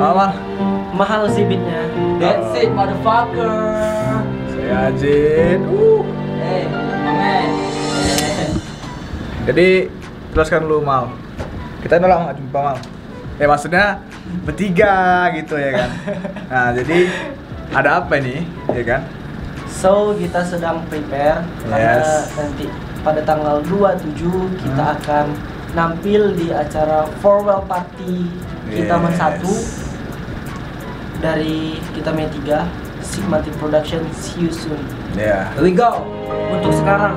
Apa? Mahal sih beatnya. That's it, motherfucker. Saya Yazid. Hey, amen. Jadi teruskan lu Mal. Kita nolong nggak jumpa Mal. Ya maksudnya bertiga gitu ya kan. Nah jadi ada apa ini ya kan? So kita sedang prepare karena nanti pada tanggal 27 kita akan nampil di acara Farewell Party kita Mersatu dari kita M3 Sigma Production. See you soon. Here we go. Untuk sekarang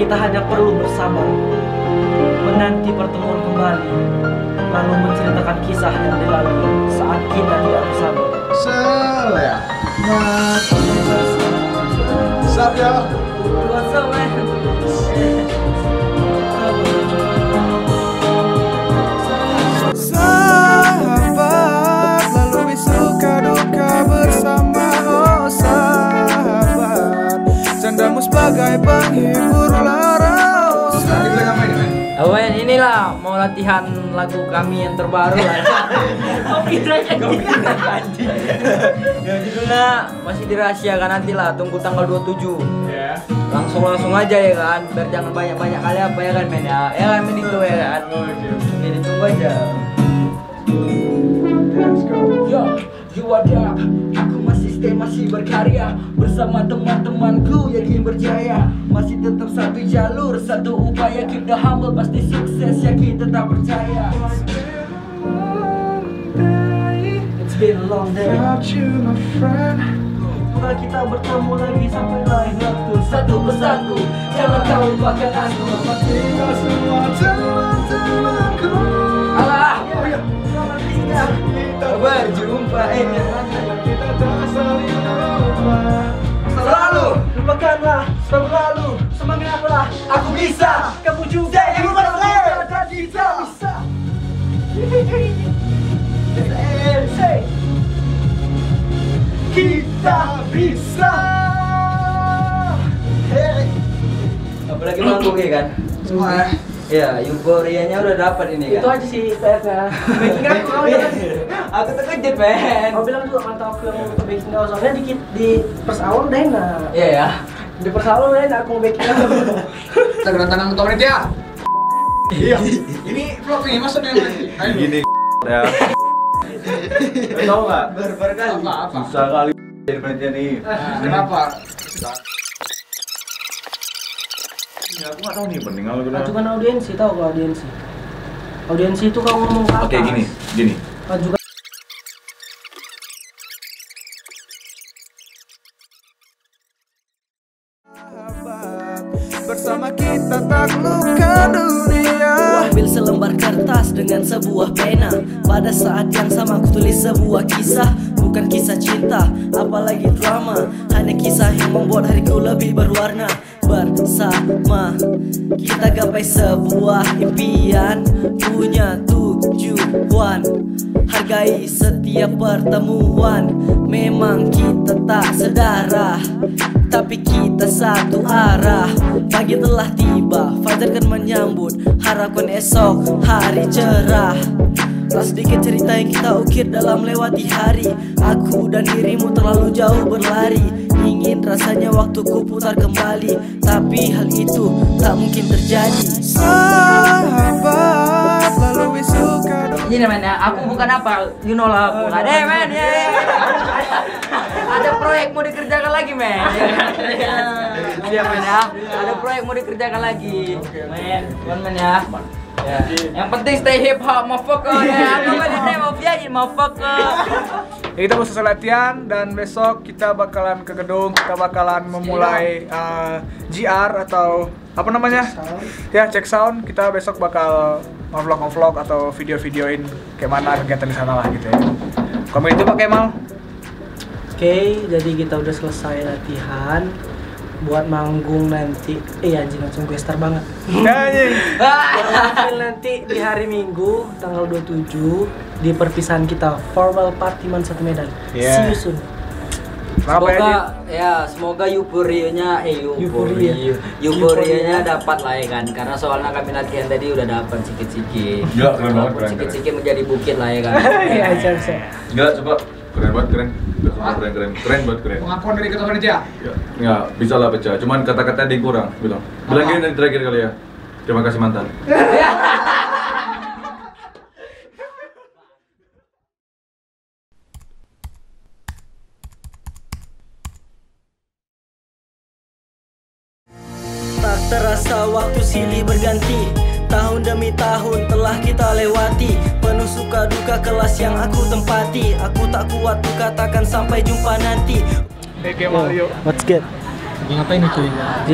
kita hanya perlu bersabar menanti pertemuan kembali lalu menceritakan kisah yang dilalui saat kita tidak bersama. Selamat sahabat, lalui suka-duka bersama. Oh sahabat, candamu sebagai penghibur lara. Oh sahabat, inilah mau latihan lagu kami yang terbaru lah. Kau kiranya kita tadi ya, judulnya masih dirahasiakan nanti lah, tunggu tanggal 27 ya. Langsung aja ya kan, biar jangan banyak-banyak kali apa ya kan men ya. Ya kan men itu ya kan. Jadi tunggu aja. Let's go. Yo, wadah, aku masih berkarya bersama teman-temanku yang ingin berjaya. Masih tetap satu jalur, satu upaya, keep the humble pasti sukses ya, kita tetap percaya. It's been a long day. Semoga kita bertemu lagi sampai lain waktu. Satu pesanku, jangan kau lupakan aku. Tinggal semua teman-temanku. Allah, selamat tinggal. Kita berjumpa. Kita tak saling lupa. Selalu, lupakanlah. Selalu, semangatlah. Aku bisa, kamu juga. Kamu boleh, tak bisa. Kita bisa. Hei, apalagi manggung ya kan? Semua. Ya, euforianya udah dapat ini kan? Itu aja sih PR-nya. Baking aku aku terkejut men. Aku bilang juga mantau aku yang untuk baking kau, soalnya di first hour udah enak. Iya ya, di first hour udah enak aku mau baking kau. Kita gerantangan untuk menit ya. Iya, ini vlog nih maksudnya gini ya. Tau gak? Barbar kali. Susah kali jadi penelitian nih. Kenapa? Ya aku gak tau nih, penting kalau gue ajukan audiensi, tau kalau audiensi. Audiensi itu kalau ngomong ke atas. Oke gini ajukan. Bersama kita taklukkan dunia. Ambil selembar kertas dengan sebuah pena. Pada saat yang sama aku tulis sebuah kisah. Bukan kisah cinta, apalagi drama. Hanya kisah yang membuat hariku lebih berwarna. Bersama kita gapai sebuah impian. Punya tujuan, hargai setiap pertemuan. Memang kita tak sedara, tapi kita satu arah. Pagi telah tiba, fajar kan menyambut. Harapkan esok hari cerah. Plus sedikit cerita yang kita ukir dalam lewati hari. Aku dan dirimu terlalu jauh berlari. Ingin rasanya waktuku putar kembali, tapi hal itu tak mungkin terjadi. Sahabat, lalu besok. Gini men ya, aku bukan apa, you know lah aku. Ada men ya. Ada proyek mau dikerjakan lagi men. Iya men ya, ada proyek mau dikerjakan lagi. Men ya. Yang penting stay hip hop, motherfucker ya. Apa di name of Yazid, motherfucker. Ya kita proses latihan dan besok kita bakalan ke gedung, kita bakalan memulai GR atau apa namanya? Ya, check sound. Kita besok bakal ngevlog atau video-videoin kayak mana kegiatan di sana lah gitu ya. Komen itu Pak Kemal. Oke, jadi kita udah selesai latihan. Buat manggung nanti, anjing langsung gue star banget. Anjing nanti di hari Minggu, tanggal 27 di perpisahan kita Farewell Party Mersatu Medan. See you soon. Semoga euforia-nya dapat lah ya kan, karena soalnya kami latihan tadi udah dapat sikit-sikit. Gila, keren banget, keren. Sikit-sikit menjadi bukit lah ya kan. Iya, gila, coba keren banget, keren. Keren banget. Pengakuan dari ketua kerja. Ya, nggak bisa lah pecah. Cuman kata-katanya ada yang kurang, bilang gini dari terakhir kali ya. Terima kasih mantan. Terasa waktu silih berganti, tahun demi tahun telah kita lewati. Penuh suka duka kelas yang aku tempati. Aku tak kuat ku katakan sampai jumpa nanti. Hey Kemal, yo, what's good? Ngapain itu?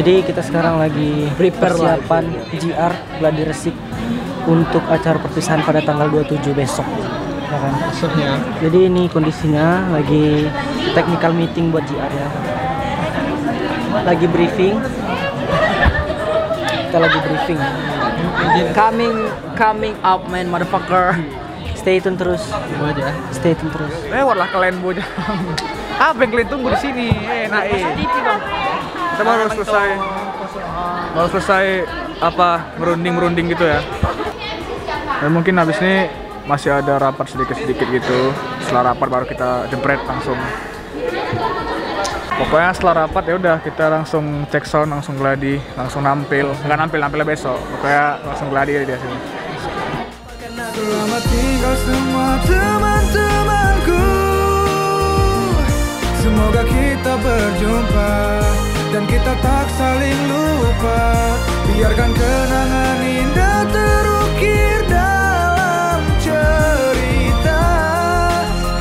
Jadi kita sekarang lagi persiapan GR Gladi Resik untuk acara perpisahan pada tanggal 27 besok. Ya kan? Maksudnya? Jadi ini kondisinya lagi technical meeting buat GR ya. Lagi briefing. Coming up man motherfucker. Stay tune terus. Lewat lah kalian bocah. Apa yang kalian tunggu di sini? Kita baru selesai apa merunding gitu ya. Dan mungkin habis ini masih ada rapat sedikit gitu. Setelah rapat baru kita jempret langsung. Pokoknya setelah rapat ya udah kita langsung cek sound, langsung gladi, langsung nampil. Enggak nampil besok. Pokoknya langsung gladi dari sini. Selamat tinggal semua teman-temanku. Semoga kita berjumpa dan kita tak saling lupa. Biarkan kenangan indah terukir dalam cerita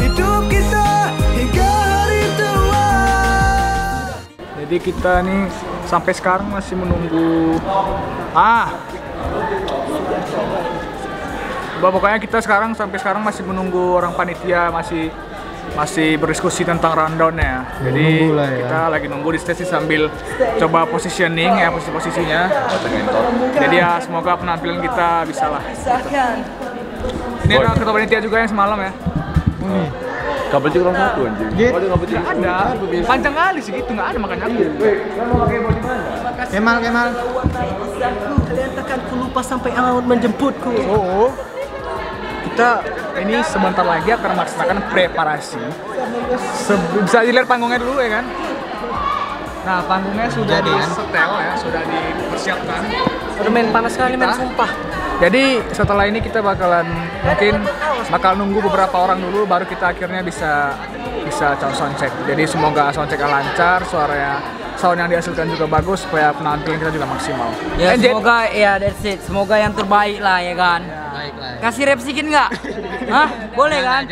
hidup kita. Jadi kita nih sampai sekarang masih menunggu. Pokoknya kita sampai sekarang masih menunggu orang panitia masih berdiskusi tentang rundown-nya. Jadi kita lagi nunggu di stage sambil coba positioning ya, posisinya. Jadi ya semoga penampilan kita bisa lah. Ini ada ketua panitia juga yang semalam ya. Kabel cek orang satu anjing. Gak ada. Panjang kali segitu nggak ada, makanya aku. Kemal. Kalian takkan ku lupa sampai awan menjemputku. Oh. Kita ini sebentar lagi akan melaksanakan preparasi. Bisa dilihat panggungnya dulu ya kan? Nah, panggungnya sudah di setel ya, sudah dipersiapkan. Udah main panas sekali main sumpah. Jadi setelah ini kita bakal nunggu beberapa orang dulu, baru kita akhirnya bisa sound check. Jadi semoga sound check-nya lancar, sound yang dihasilkan juga bagus, supaya penampilan kita juga maksimal. Ya, semoga that's it. Semoga yang terbaik lah ya kan. Baiklah. Ya. Kasih rap sedikit nggak? Hah? Boleh kan?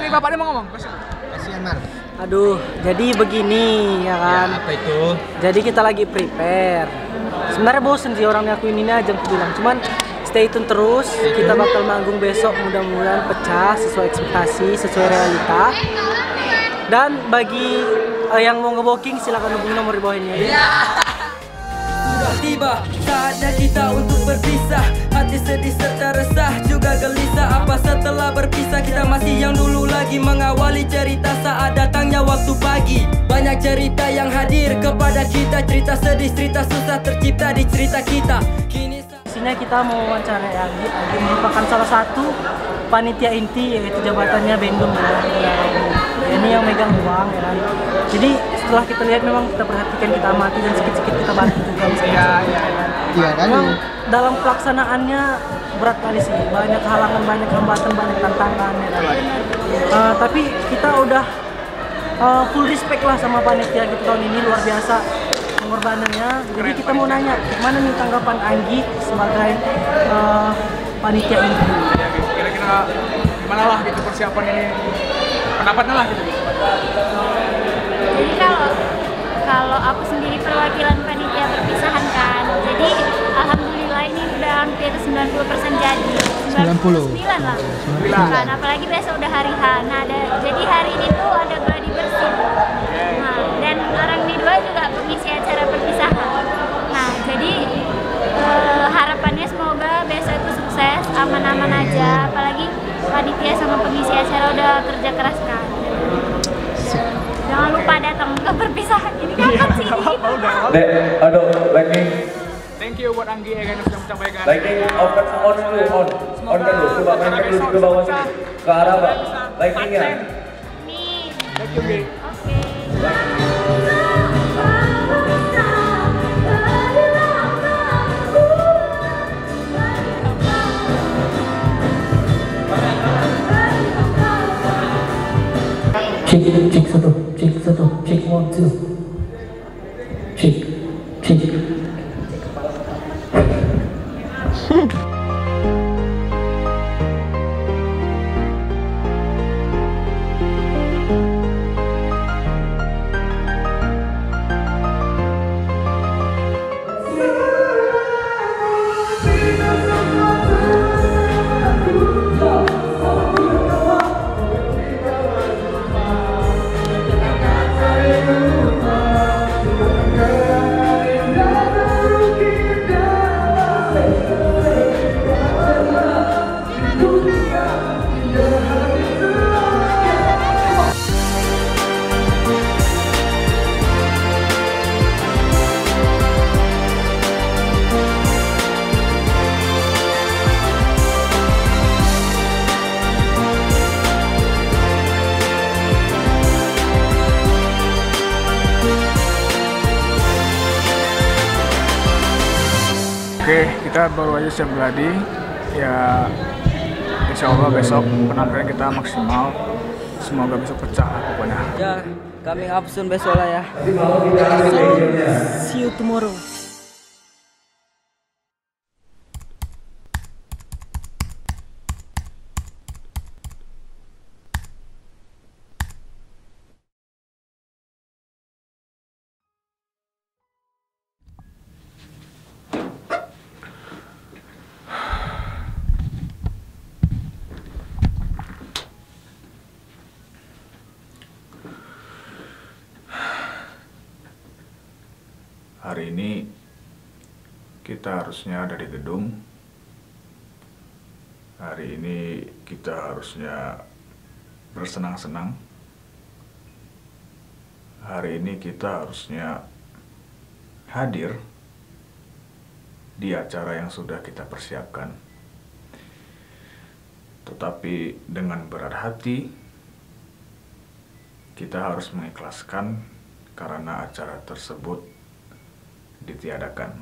Ini bapaknya mau ngomong. Kasihan Mar. Aduh, jadi begini ya kan. Ya, apa itu? Jadi kita lagi prepare. Sebenarnya bosen sih orang ngakuin ini aja aku bilang. Cuman stay tune terus, kita bakal manggung besok, mudah-mudahan pecah sesuai ekspektasi, sesuai realita. Dan bagi yang mau nge-booking silakan hubungi nomor di bawah ini. Sudah tiba saatnya kita untuk berpisah. Hati sedih serta resah juga gelisah. Apa setelah berpisah kita masih yang dulu lagi, mengawali cerita saat datangnya waktu pagi. Banyak cerita yang hadir kepada kita, cerita sedih, cerita susah tercipta di cerita kita. Kini kita mau wawancara Yazid merupakan salah satu panitia inti, yaitu jabatannya Bendung ya. Ini yang megang uang ya. Jadi setelah kita lihat memang kita perhatikan, kita amati dan sedikit-sedikit kita bantu juga. Memang dalam pelaksanaannya berat kali sih, banyak halangan, banyak hambatan, banyak tantangan ya. Tapi kita udah full respect lah sama panitia gitu, tahun ini luar biasa pengorbanannya. Jadi kita mau nanya, gimana nih tanggapan Anggi sebagai panitia ini? Kira-kira gimana lah gitu persiapan ini? Pendapatnya lah gitu. Jadi kalau aku sendiri perwakilan panitia perpisahan kan. Jadi alhamdulillah ini udah hampir 90% jadi. 99 lah. 99. Apalagi besok udah hari H. Nah, jadi hari ini tuh ada gladi bersih. Nah, dan orang kedua juga pengisi acara perpisahan. Nah, jadi harapannya semoga besok itu sukses, aman-aman aja. Apalagi panitia sama pengisi acara udah kerja keras kan. Jangan lupa ada perpisahan ini kapan sih? Aduh, lightning. Thank you buat Anggi yang sudah mencapai. Lightning, on dulu, coba main dulu ke bawah sini, ke arah Pak. Lightning ya. Nih. Thank you, Anggi. Oke. Check 1, 2, check 1, 2, check 1, 2, check. Oke, kita baru aja siap geladi. Ya, insya Allah besok penampilan kita maksimal. Semoga besok pecah pokoknya. Ya, coming up soon besok lah ya. See you tomorrow. Hari ini kita harusnya ada di gedung. Hari ini kita harusnya bersenang-senang. Hari ini kita harusnya hadir di acara yang sudah kita persiapkan. Tetapi dengan berat hati, kita harus mengikhlaskan karena acara tersebut ditiadakan.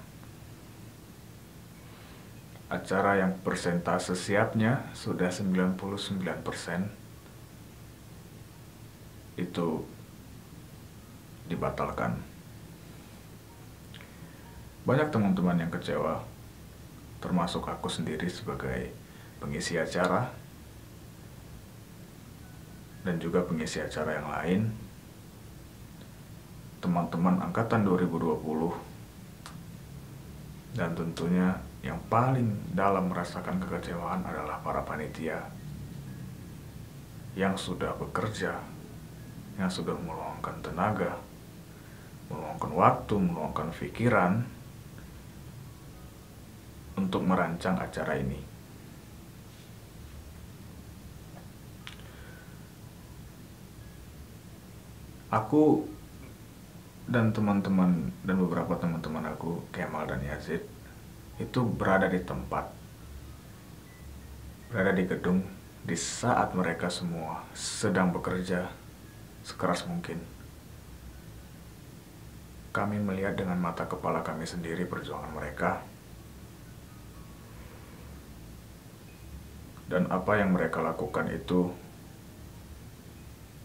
Acara yang persentase siapnya sudah 99% itu dibatalkan. Banyak teman-teman yang kecewa, termasuk aku sendiri sebagai pengisi acara dan juga pengisi acara yang lain. Teman-teman angkatan 2020 dan tentunya yang paling dalam merasakan kekecewaan adalah para panitia yang sudah bekerja, yang sudah meluangkan tenaga, meluangkan waktu, meluangkan pikiran untuk merancang acara ini. Aku dan teman-teman dan beberapa teman-teman aku, Kemal dan Yazid, itu berada di tempat, berada di gedung di saat mereka semua sedang bekerja sekeras mungkin. Kami melihat dengan mata kepala kami sendiri perjuangan mereka dan apa yang mereka lakukan itu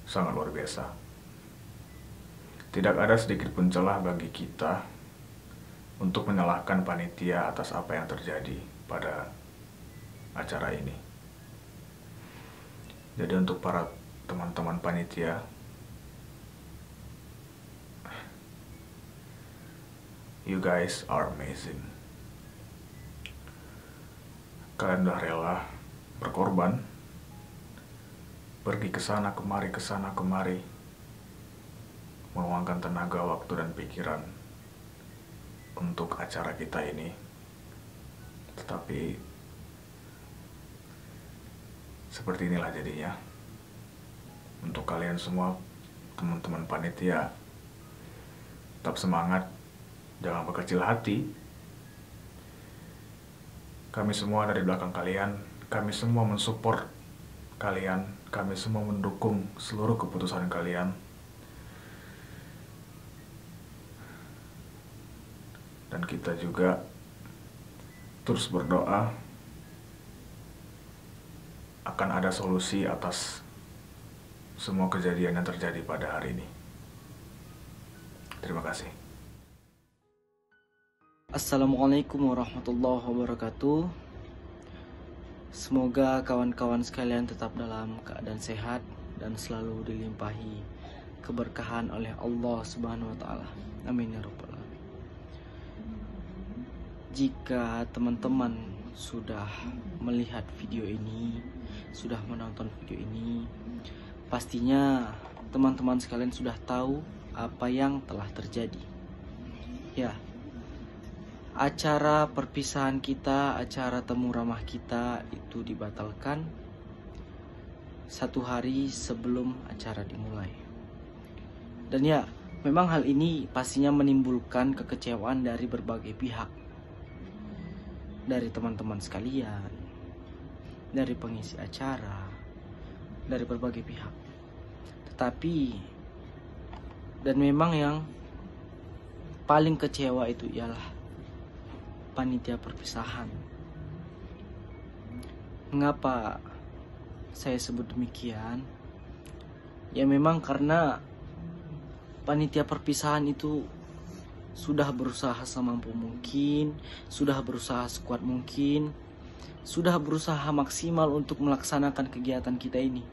sangat luar biasa. Tidak ada sedikit pun celah bagi kita untuk menyalahkan panitia atas apa yang terjadi pada acara ini. Jadi untuk para teman-teman panitia, you guys are amazing. Kalian udah rela berkorban, pergi kesana kemari, meluangkan tenaga, waktu, dan pikiran untuk acara kita ini. Tetapi seperti inilah jadinya. Untuk kalian semua, teman-teman panitia, tetap semangat, jangan berkecil hati. Kami semua ada di belakang kalian, kami semua mensupport kalian, kami semua mendukung seluruh keputusan kalian. Dan kita juga terus berdoa akan ada solusi atas semua kejadian yang terjadi pada hari ini. Terima kasih. Assalamualaikum warahmatullahi wabarakatuh. Semoga kawan-kawan sekalian tetap dalam keadaan sehat dan selalu dilimpahi keberkahan oleh Allah Subhanahu wa Ta'ala. Amin ya Rabbal Alamin. Jika teman-teman sudah melihat video ini, sudah menonton video ini, pastinya teman-teman sekalian sudah tahu apa yang telah terjadi. Ya, acara perpisahan kita, acara temu ramah kita itu dibatalkan satu hari sebelum acara dimulai. Dan ya, memang hal ini pastinya menimbulkan kekecewaan dari berbagai pihak. Dari teman-teman sekalian, dari pengisi acara, dari berbagai pihak. Tetapi, dan memang yang paling kecewa itu ialah panitia perpisahan. Mengapa saya sebut demikian? Ya memang karena panitia perpisahan itu sudah berusaha semampu mungkin, sudah berusaha sekuat mungkin, sudah berusaha maksimal untuk melaksanakan kegiatan kita ini.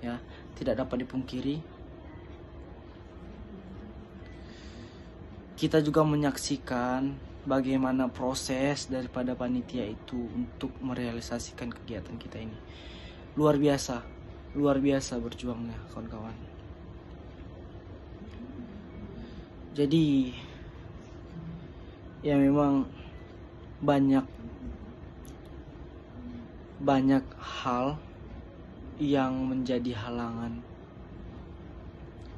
Ya, tidak dapat dipungkiri. Kita juga menyaksikan bagaimana proses daripada panitia itu untuk merealisasikan kegiatan kita ini. Luar biasa berjuangnya kawan-kawan. Jadi ya memang banyak hal yang menjadi halangan.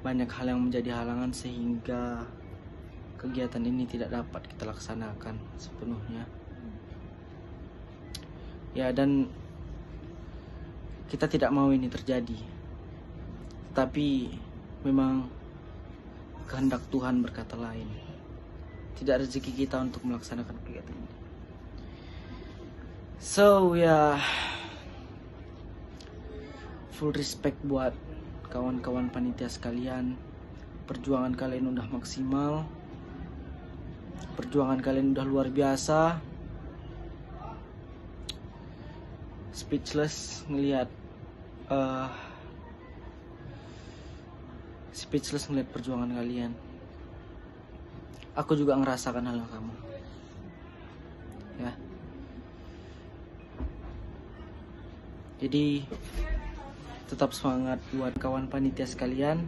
Banyak hal yang menjadi halangan sehingga kegiatan ini tidak dapat kita laksanakan sepenuhnya. Ya, dan kita tidak mau ini terjadi. Tetapi memang kehendak Tuhan berkata lain. Tidak rezeki kita untuk melaksanakan kegiatan ini. So ya, full respect buat kawan-kawan panitia sekalian. Perjuangan kalian udah maksimal, perjuangan kalian udah luar biasa. Speechless ngelihat perjuangan kalian. Aku juga ngerasakan hal yang sama. Ya. Jadi tetap semangat buat kawan panitia sekalian.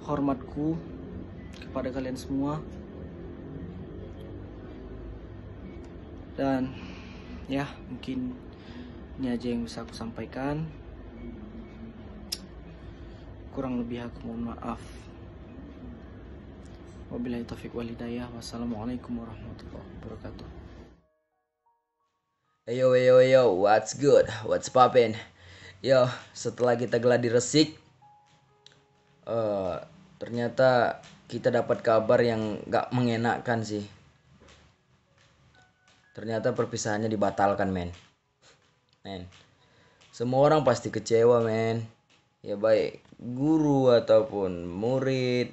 Hormatku kepada kalian semua. Dan ya, mungkin ini aja yang bisa aku sampaikan. Kurang lebih aku mohon maaf. Wabillahi taufiq wal hidayah. Wassalamualaikum warahmatullahi wabarakatuh. Ayo, ayo, ayo. What's good? What's poppin? Yo, setelah kita geladi resik, ternyata kita dapat kabar yang gak mengenakan sih. Ternyata perpisahannya dibatalkan, men. Semua orang pasti kecewa, men. Ya baik guru ataupun murid,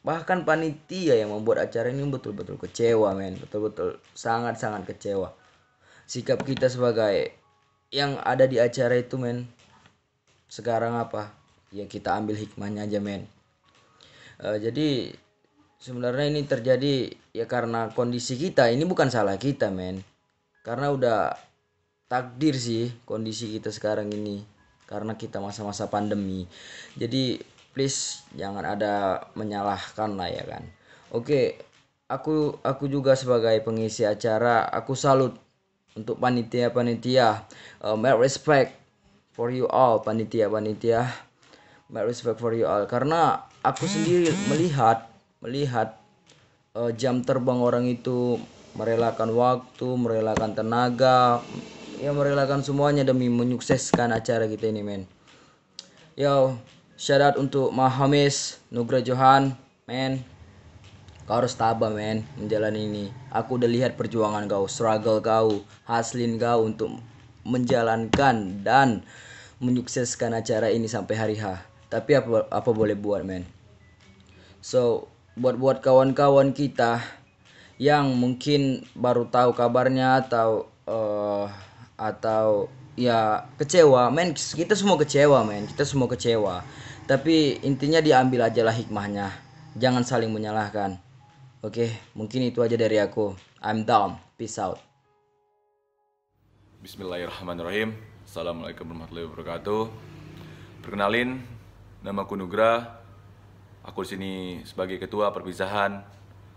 bahkan panitia yang membuat acara ini betul-betul kecewa, men. Betul-betul sangat-sangat kecewa. Sikap kita sebagai yang ada di acara itu, men. Sekarang apa? Ya kita ambil hikmahnya aja, men. Jadi sebenarnya ini terjadi ya karena kondisi kita. Ini bukan salah kita, men. Karena udah takdir sih kondisi kita sekarang ini. Karena kita masa-masa pandemi. Jadi please jangan ada menyalahkan lah, ya kan. Oke, aku juga sebagai pengisi acara, aku salut untuk panitia-panitia. My respect for you all, panitia-panitia. My respect for you all. Karena aku sendiri melihat melihat jam terbang orang itu, merelakan waktu, merelakan tenaga, ya merelakan semuanya demi menyukseskan acara kita ini, men. Yo, shout out untuk Mahamish, Nugra, Johan, men. Kau harus tabah, men, menjalani ini. Aku udah lihat perjuangan kau, struggle kau, haslin kau untuk menjalankan dan menyukseskan acara ini sampai hari H. Tapi apa boleh buat, men. So, buat kawan-kawan kita yang mungkin baru tahu kabarnya atau ya kecewa, men, kita semua kecewa, men, kita semua kecewa. Tapi intinya diambil ajalah hikmahnya, jangan saling menyalahkan. Oke, mungkin itu aja dari aku. I'm down, peace out. Bismillahirrahmanirrahim. Assalamualaikum warahmatullahi wabarakatuh. Perkenalin, nama aku Nugra. Aku di sini sebagai ketua perpisahan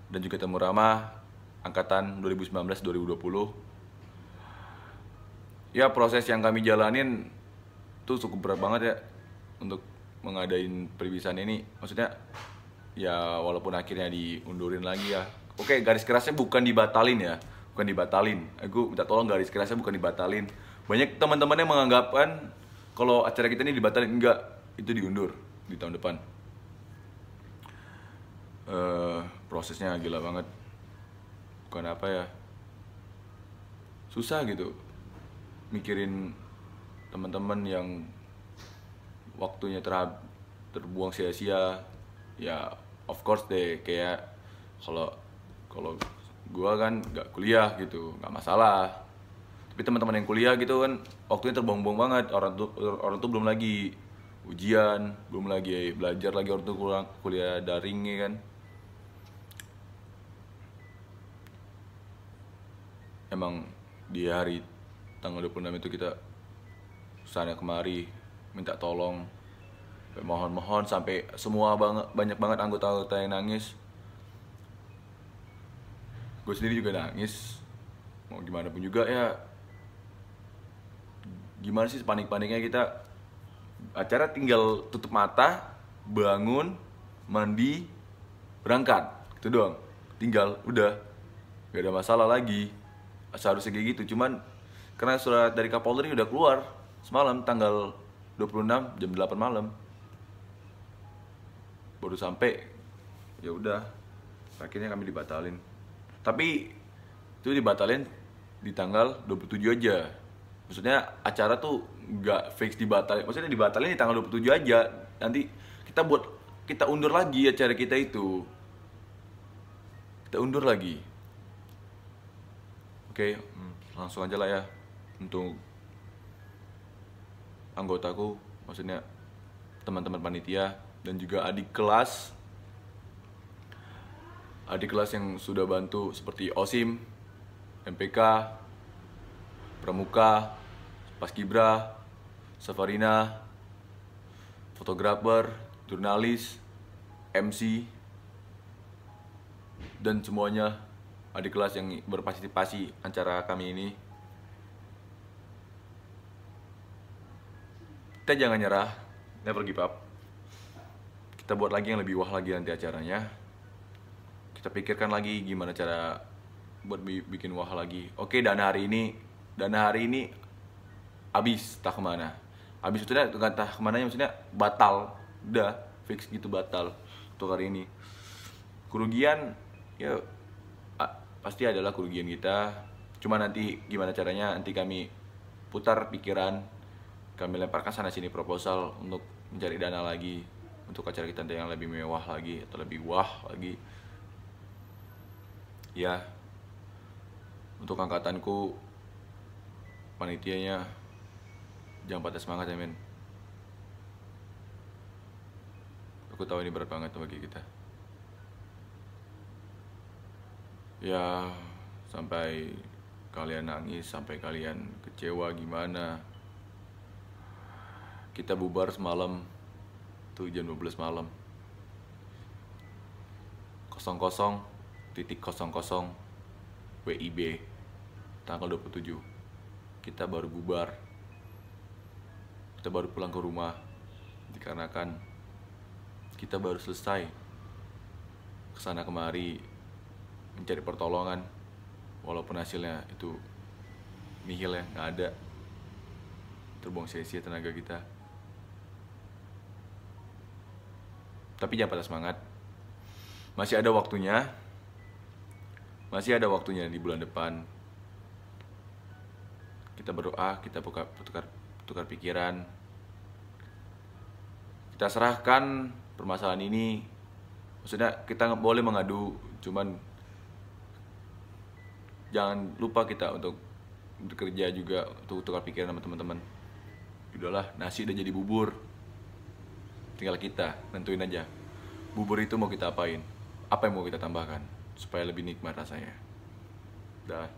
dan juga temu ramah angkatan 2019-2020. Ya, proses yang kami jalanin tuh cukup berat banget ya untuk mengadain perpisahan ini. Maksudnya ya walaupun akhirnya diundurin lagi ya. Oke, garis kerasnya bukan dibatalin ya. Bukan dibatalin. Aku minta tolong, garis kerasnya bukan dibatalin. Banyak teman-teman yang menganggapkan kalau acara kita ini dibatalin. Enggak, itu diundur di tahun depan. Prosesnya gila banget, bukan apa ya, susah gitu mikirin teman-teman yang waktunya terbuang sia-sia ya. Of course deh, kayak kalau gua kan nggak kuliah gitu, nggak masalah. Tapi teman-teman yang kuliah gitu kan waktunya terbuang-buang banget. Orang tuh belum lagi ujian, belum lagi belajar lagi, orang tuh kuliah daring ya kan. Emang di hari tanggal 26 itu kita sana kemari minta tolong, mohon-mohon sampai semua banyak banget anggota-anggota yang nangis. Gue sendiri juga nangis. Mau gimana pun juga ya, gimana sih panik-paniknya kita. Acara tinggal tutup mata, bangun, mandi, berangkat. Itu doang. Tinggal, udah. Gak ada masalah lagi. Seharusnya kayak gitu, cuman karena surat dari Kapolri udah keluar semalam tanggal 26 jam 8 malam. Baru sampai, ya udah. Akhirnya kami dibatalin. Tapi itu dibatalin di tanggal 27 aja. Maksudnya acara tuh nggak fix dibatalin. Maksudnya dibatalin di tanggal 27 aja. Nanti kita undur lagi acara kita itu. Kita undur lagi. Oke, langsung aja lah ya. Untuk anggotaku, maksudnya teman-teman panitia dan juga adik kelas yang sudah bantu seperti Osim, MPK, Pramuka, Paskibra, Safarina, fotografer, jurnalis, MC, dan semuanya adik kelas yang berpartisipasi acara kami ini. Kita jangan nyerah, never give up. Kita buat lagi yang lebih wah lagi nanti acaranya. Kita pikirkan lagi gimana cara buat bikin wah lagi. Oke, dana hari ini habis, tak kemana. Habis itu enggak tak kemana, maksudnya batal, udah fix gitu, batal untuk hari ini. Kerugian ya pasti adalah kerugian kita. Cuma nanti gimana caranya, nanti kami putar pikiran, kami lemparkan sana sini proposal untuk mencari dana lagi untuk acara kita yang lebih mewah lagi atau lebih wah lagi. Ya, untuk angkatanku, panitianya, jangan patah semangat ya men. Aku tahu ini berat banget bagi kita. Ya, sampai kalian nangis, sampai kalian kecewa gimana. Kita bubar semalam tuh jam 12 malam. 00.00 WIB tanggal 27. Kita baru bubar, kita baru pulang ke rumah dikarenakan kita baru selesai kesana kemari mencari pertolongan, walaupun hasilnya itu nihil ya, nggak ada, terbuang sia-sia tenaga kita. Tapi jangan patah semangat, masih ada waktunya, di bulan depan. Kita berdoa, kita tukar pikiran, kita serahkan permasalahan ini. Maksudnya kita nggak boleh mengadu, cuman jangan lupa kita untuk bekerja juga, untuk tukar pikiran sama teman-teman. Udahlah, nasi udah jadi bubur, tinggal kita nentuin aja bubur itu mau kita apain, apa yang mau kita tambahkan supaya lebih nikmat rasanya. Dah.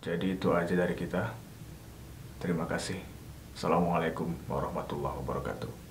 Jadi itu aja dari kita. Terima kasih. Assalamualaikum warahmatullahi wabarakatuh.